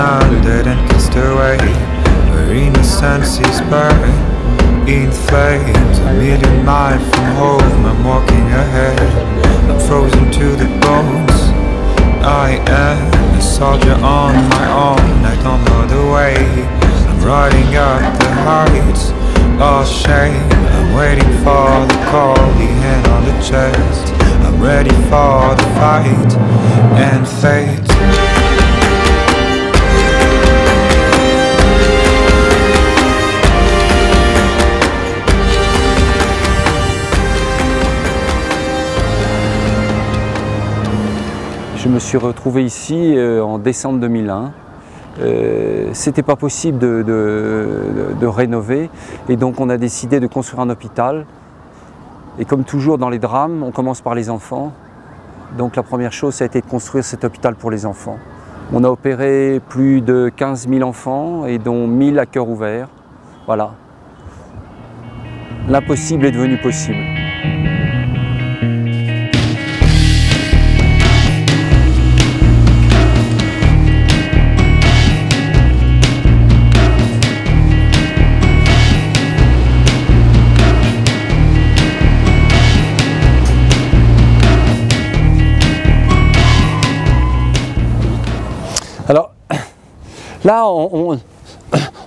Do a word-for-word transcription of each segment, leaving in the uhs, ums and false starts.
landed and kissed away. Her innocence is buried in flames. A million miles from home, I'm walking ahead. I'm frozen to the bones. I am a soldier on my own. I don't know the way. I'm riding up the heights of shame. I'm waiting for the call, the hand on the chest. I'm ready for the fight and fate. Je me suis retrouvé ici euh, en décembre deux mille un. Euh, C'était pas possible de, de, de rénover et donc on a décidé de construire un hôpital. Et comme toujours dans les drames, on commence par les enfants. Donc la première chose, ça a été de construire cet hôpital pour les enfants. On a opéré plus de quinze mille enfants et dont mille à cœur ouvert. Voilà. L'impossible est devenu possible. Alors là, on, on,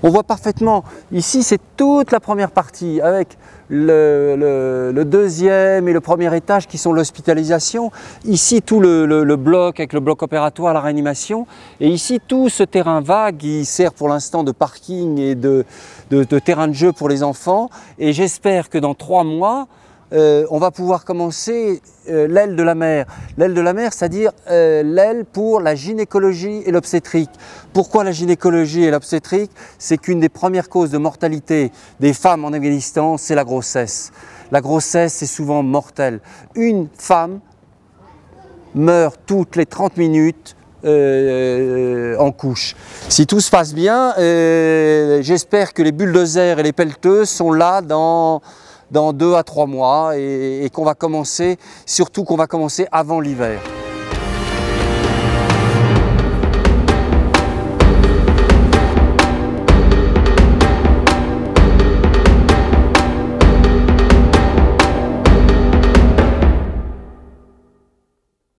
on voit parfaitement, ici c'est toute la première partie avec le, le, le deuxième et le premier étage qui sont l'hospitalisation, ici tout le, le, le bloc avec le bloc opératoire, la réanimation, et ici tout ce terrain vague qui sert pour l'instant de parking et de, de, de terrain de jeu pour les enfants, et j'espère que dans trois mois, Euh, on va pouvoir commencer euh, l'aile de la mer. L'aile de la mer, c'est-à-dire euh, l'aile pour la gynécologie et l'obstétrique. Pourquoi la gynécologie et l'obstétrique? C'est qu'une des premières causes de mortalité des femmes en Afghanistan, c'est la grossesse. La grossesse, c'est souvent mortelle. Une femme meurt toutes les trente minutes Euh, en couche. Si tout se passe bien, euh, j'espère que les bulldozers et les pelleteuses sont là dans, dans deux à trois mois et, et qu'on va commencer, surtout qu'on va commencer avant l'hiver.